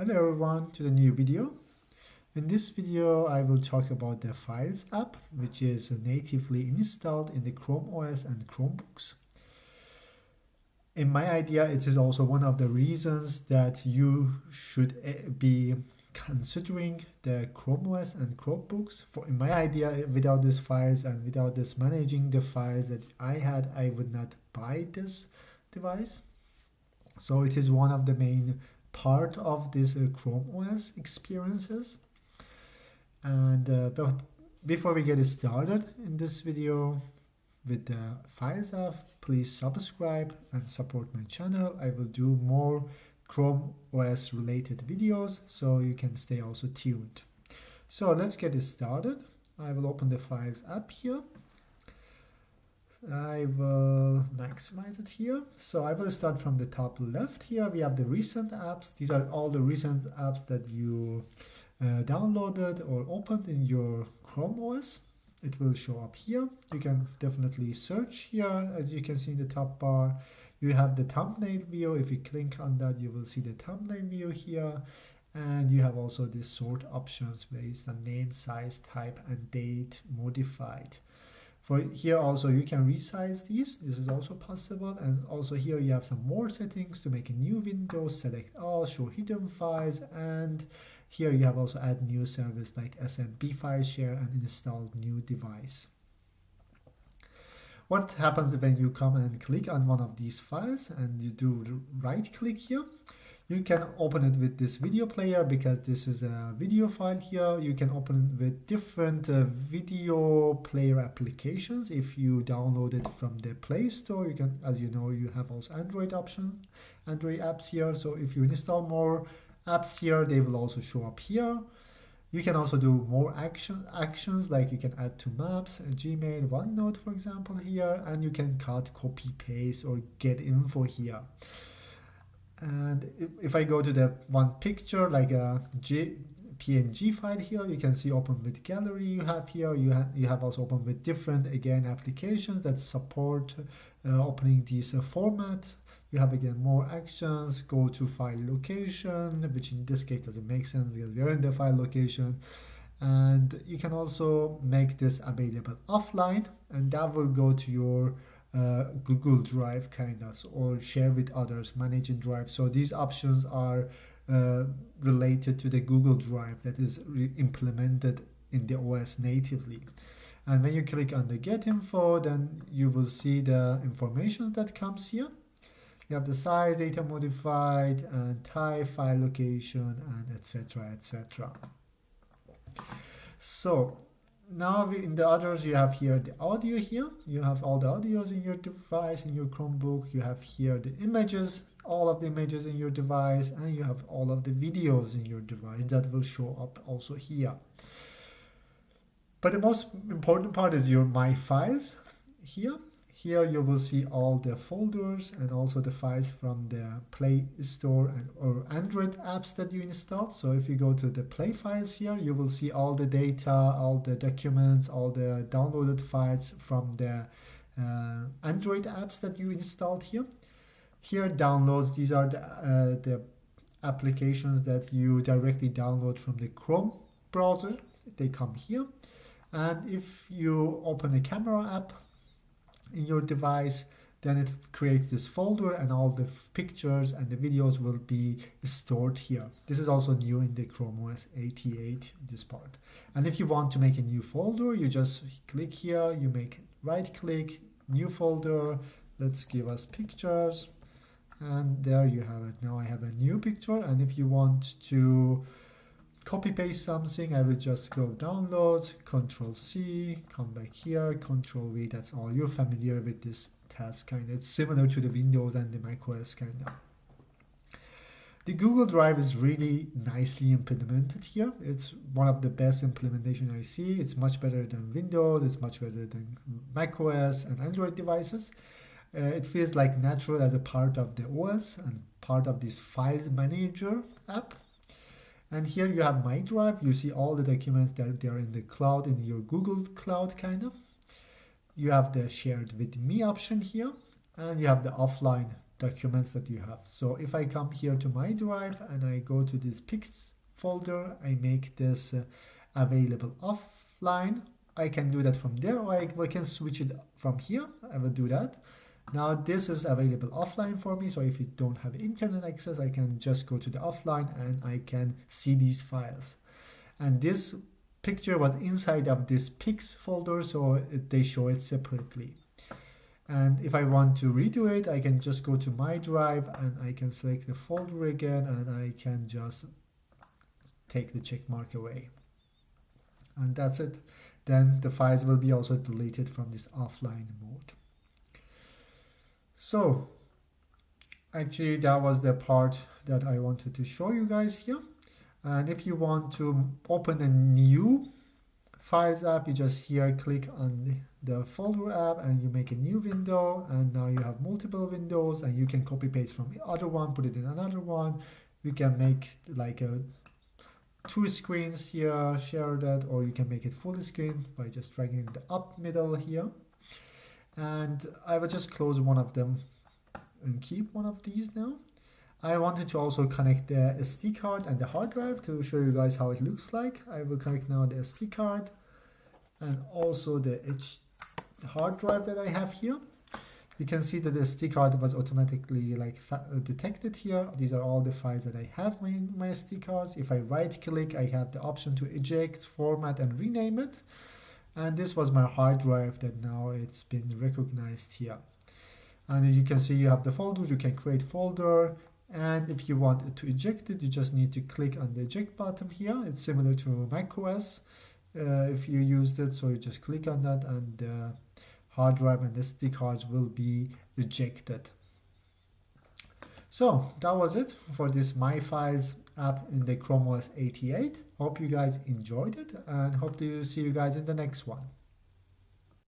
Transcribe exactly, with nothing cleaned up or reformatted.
Hello everyone, to the new video. In this video I will talk about the Files app, which is natively installed in the Chrome O S and Chromebooks. In my idea, it is also one of the reasons that you should be considering the Chrome O S and Chromebooks. For in my idea, without these files and without this managing the files that I had, I would not buy this device. So it is one of the main part of this uh, Chrome O S experiences. And uh, but before we get started in this video with the Files app, please subscribe and support my channel. I will do more Chrome O S related videos, so you can stay also tuned. So let's get started. I will open the Files app here. I will maximize it here. So I will start from the top left here. We have the recent apps. These are all the recent apps that you uh, downloaded or opened in your Chrome O S. It will show up here. You can definitely search here. As you can see in the top bar, you have the thumbnail view. If you click on that, you will see the thumbnail view here. And you have also the sort options based on name, size, type, and date modified. For here also you can resize these, this is also possible. And also here you have some more settings to make a new window, select all, show hidden files, and here you have also add new service like S M B file share and install new device. What happens when you come and click on one of these files and you do right click here? You can open it with this video player because this is a video file here. You can open it with different uh, video player applications. If you download it from the Play Store, you can, as you know, you have also Android options, Android apps here. So if you install more apps here, they will also show up here. You can also do more action, actions, like you can add to maps, Gmail, OneNote, for example, here, and you can cut, copy, paste, or get info here. And if I go to the one picture, like a P N G file here, you can see open with gallery you have here. You, ha you have also open with different, again, applications that support uh, opening this uh, format. You have, again, more actions, go to file location, which in this case doesn't make sense because we are in the file location. And you can also make this available offline, and that will go to your Uh, Google Drive kind of, or share with others, managing Drive. So these options are uh, related to the Google Drive that is implemented in the O S natively. And when you click on the Get Info, then you will see the information that comes here. You have the size, data modified, and type, file location, and et cetera, et cetera. So now we, in the others, you have here the audio here. You have all the audios in your device, in your Chromebook. You have here the images, all of the images in your device, and you have all of the videos in your device that will show up also here. But the most important part is your My Files here. Here you will see all the folders and also the files from the Play Store and or Android apps that you installed. So if you go to the Play Files here, you will see all the data, all the documents, all the downloaded files from the uh, Android apps that you installed here. Here downloads, these are the, uh, the applications that you directly download from the Chrome browser. They come here. And if you open a camera app in your device, then it creates this folder and all the pictures and the videos will be stored here. This is also new in the Chrome O S eighty-eight, this part. And if you want to make a new folder, you just click here, you make right click, new folder, let's give us pictures, and there you have it. Now I have a new picture, and if you want to copy paste something, I will just go downloads, control C, come back here, control V, that's all. You're familiar with this task kind of. It's similar to the Windows and the macOS kind of. The Google Drive is really nicely implemented here. It's one of the best implementation I see. It's much better than Windows, it's much better than macOS and Android devices. Uh, it feels like natural as a part of the O S and part of this file manager app. And here you have My Drive. You see all the documents that they are in the cloud, in your Google Cloud kind of. You have the shared with me option here, and you have the offline documents that you have. So if I come here to my drive and I go to this pics folder, I make this uh, available offline. I can do that from there, or I, I can switch it from here. I will do that. Now this is available offline for me, so if you don't have internet access, I can just go to the offline and I can see these files. And this picture was inside of this pics folder, so they show it separately. And if I want to redo it, I can just go to my drive and I can select the folder again, and I can just take the check mark away. And that's it. Then the files will be also deleted from this offline mode. So actually that was the part that I wanted to show you guys here. And if you want to open a new Files app, you just here click on the folder app and you make a new window, and now you have multiple windows, and you can copy paste from the other one, put it in another one. You can make like a two screens here, share that, or you can make it full screen by just dragging the up middle here. And I will just close one of them and keep one of these now. I wanted to also connect the S D card and the hard drive to show you guys how it looks like. I will connect now the S D card and also the H hard drive that I have here. You can see that the S D card was automatically like detected here. These are all the files that I have in my S D cards. If I right click, I have the option to eject, format and rename it. And this was my hard drive that now it's been recognized here. And you can see you have the folder, you can create folder. And if you want to eject it, you just need to click on the eject button here. It's similar to macOS uh, if you used it. So you just click on that and the hard drive and S D cards will be ejected. So that was it for this My Files app in the Chrome O S eighty-eight. Hope you guys enjoyed it and hope to see you guys in the next one.